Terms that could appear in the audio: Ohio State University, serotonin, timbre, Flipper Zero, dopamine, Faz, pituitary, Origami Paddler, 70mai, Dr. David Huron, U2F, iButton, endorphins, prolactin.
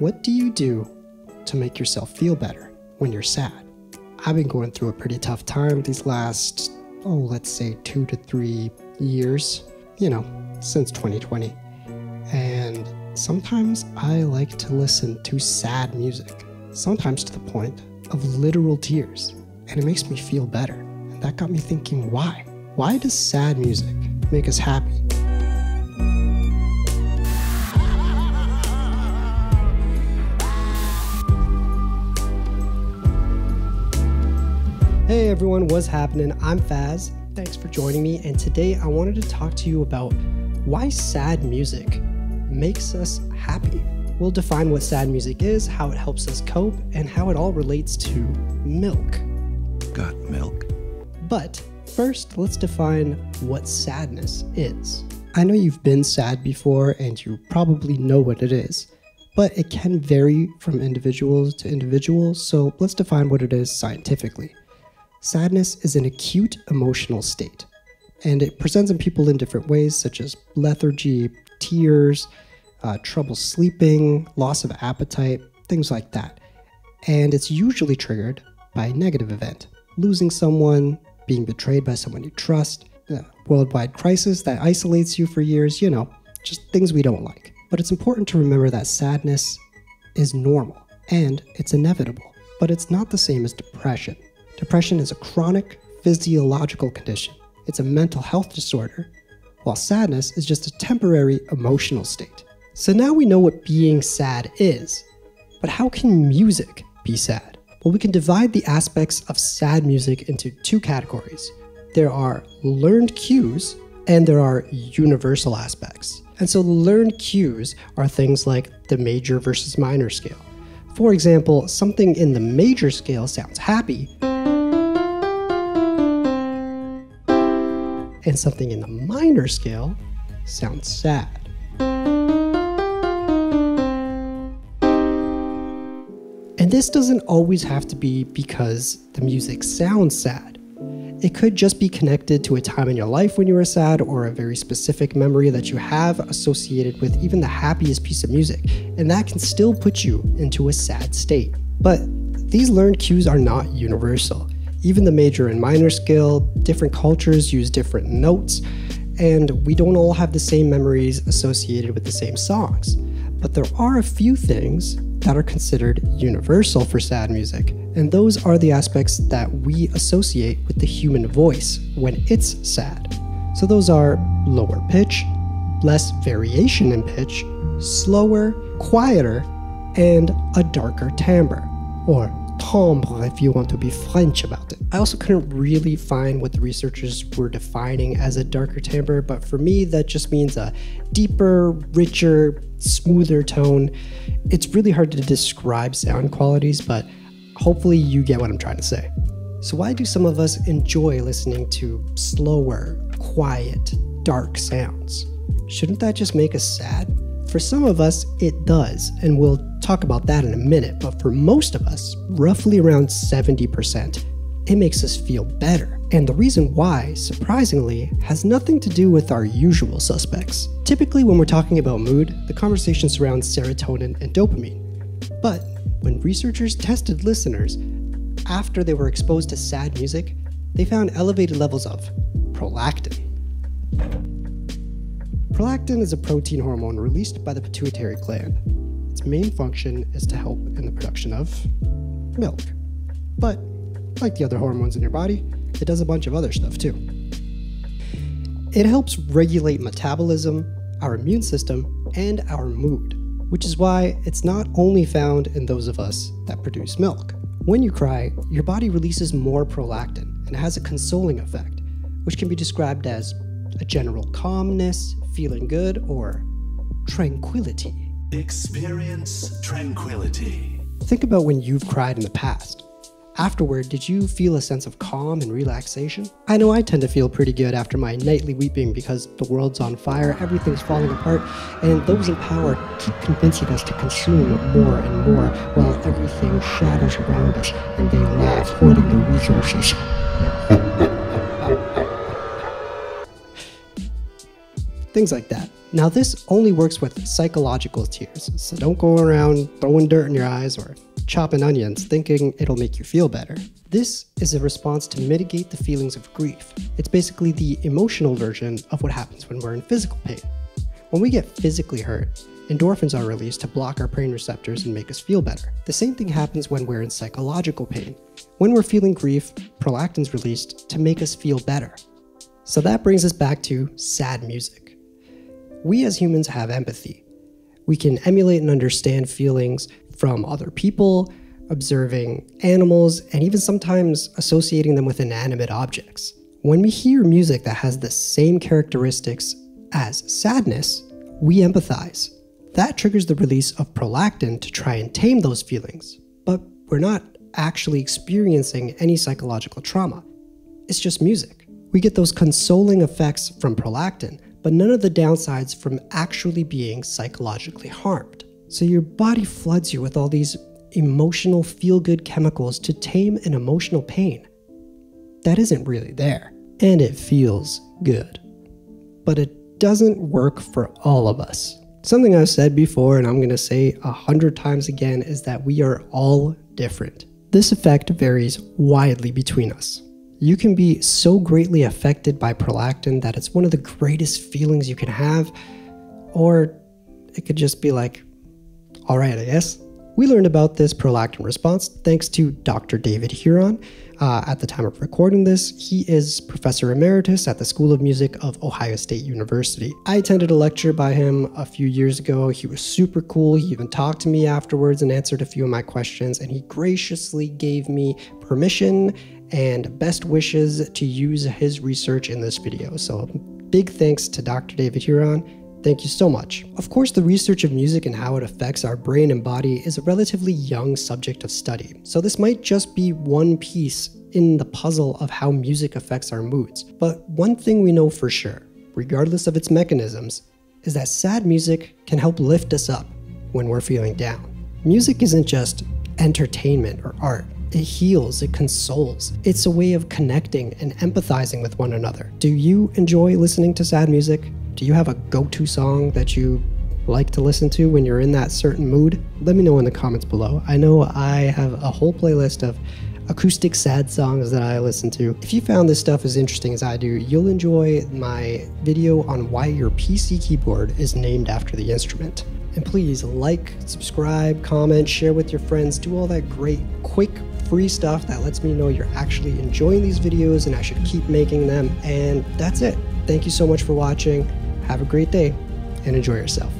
What do you do to make yourself feel better when you're sad? I've been going through a pretty tough time these last, let's say 2 to 3 years, since 2020. And sometimes I like to listen to sad music, sometimes to the point of literal tears, and it makes me feel better. And that got me thinking, why? Why does sad music make us happy? Hey everyone, what's happening? I'm Faz. Thanks for joining me, and today I wanted to talk to you about why sad music makes us happy. We'll define what sad music is, how it helps us cope, and how it all relates to milk. Got milk? But first, let's define what sadness is. I know you've been sad before and you probably know what it is, but it can vary from individual to individual, so let's define what it is scientifically. Sadness is an acute emotional state, and it presents in people in different ways, such as lethargy, tears, trouble sleeping, loss of appetite, things like that. And it's usually triggered by a negative event: losing someone, being betrayed by someone you trust, a worldwide crisis that isolates you for years, just things we don't like. But it's important to remember that sadness is normal and it's inevitable, but it's not the same as depression. Depression is a chronic physiological condition. It's a mental health disorder, while sadness is just a temporary emotional state. So now we know what being sad is, but how can music be sad? Well, we can divide the aspects of sad music into two categories. There are learned cues and there are universal aspects. And so the learned cues are things like the major versus minor scale. For example, something in the major scale sounds happy, and something in the minor scale sounds sad. And this doesn't always have to be because the music sounds sad. It could just be connected to a time in your life when you were sad, or a very specific memory that you have associated with even the happiest piece of music, and that can still put you into a sad state. But these learned cues are not universal. Even the major and minor scale, different cultures use different notes, and we don't all have the same memories associated with the same songs. But there are a few things that are considered universal for sad music, and those are the aspects that we associate with the human voice when it's sad. So those are lower pitch, less variation in pitch, slower, quieter, and a darker timbre, or timbre if you want to be French about it. I also couldn't really find what the researchers were defining as a darker timbre, but for me that just means a deeper, richer, smoother tone. It's really hard to describe sound qualities, but hopefully you get what I'm trying to say. So why do some of us enjoy listening to slower, quiet, dark sounds? Shouldn't that just make us sad? For some of us, it does, and we'll talk about that in a minute, but for most of us, roughly around 70%, it makes us feel better. And the reason why, surprisingly, has nothing to do with our usual suspects. Typically, when we're talking about mood, the conversation surrounds serotonin and dopamine. But when researchers tested listeners after they were exposed to sad music, they found elevated levels of prolactin. Prolactin is a protein hormone released by the pituitary gland. Its main function is to help in the production of milk. But like the other hormones in your body, it does a bunch of other stuff too. It helps regulate metabolism, our immune system, and our mood, which is why it's not only found in those of us that produce milk. When you cry, your body releases more prolactin, and it has a consoling effect, which can be described as a general calmness, feeling good, or tranquility. Experience tranquility. Think about when you've cried in the past. Afterward, did you feel a sense of calm and relaxation? I know I tend to feel pretty good after my nightly weeping because the world's on fire, everything's falling apart, and those in power keep convincing us to consume more and more while everything shatters around us and they laugh, hoarding their resources. Things like that. Now this only works with psychological tears, so don't go around throwing dirt in your eyes or chopping onions thinking it'll make you feel better. This is a response to mitigate the feelings of grief. It's basically the emotional version of what happens when we're in physical pain. When we get physically hurt, endorphins are released to block our pain receptors and make us feel better. The same thing happens when we're in psychological pain. When we're feeling grief, prolactin's released to make us feel better. So that brings us back to sad music. We as humans have empathy. We can emulate and understand feelings from other people, observing animals, and even sometimes associating them with inanimate objects. When we hear music that has the same characteristics as sadness, we empathize. That triggers the release of prolactin to try and tame those feelings. But we're not actually experiencing any psychological trauma. It's just music. We get those consoling effects from prolactin, but none of the downsides from actually being psychologically harmed. So your body floods you with all these emotional feel-good chemicals to tame an emotional pain that isn't really there. And it feels good. But it doesn't work for all of us. Something I've said before, and I'm going to say 100 times again, is that we are all different. This effect varies widely between us. You can be so greatly affected by prolactin that it's one of the greatest feelings you can have, or it could just be like, all right, I guess. We learned about this prolactin response thanks to Dr. David Huron. At the time of recording this, he is Professor Emeritus at the School of Music of Ohio State University. I attended a lecture by him a few years ago. He was super cool. He even talked to me afterwards and answered a few of my questions, and he graciously gave me permission and best wishes to use his research in this video. So big thanks to Dr. David Huron. Thank you so much. Of course, the research of music and how it affects our brain and body is a relatively young subject of study, so this might just be one piece in the puzzle of how music affects our moods. But one thing we know for sure, regardless of its mechanisms, is that sad music can help lift us up when we're feeling down. Music isn't just entertainment or art. It heals, it consoles. It's a way of connecting and empathizing with one another. Do you enjoy listening to sad music? Do you have a go-to song that you like to listen to when you're in that certain mood? Let me know in the comments below. I know I have a whole playlist of acoustic sad songs that I listen to. If you found this stuff as interesting as I do, you'll enjoy my video on why your PC keyboard is named after the instrument. And please like, subscribe, comment, share with your friends, do all that great, quick, free stuff that lets me know you're actually enjoying these videos and I should keep making them. And that's it. Thank you so much for watching. Have a great day and enjoy yourself.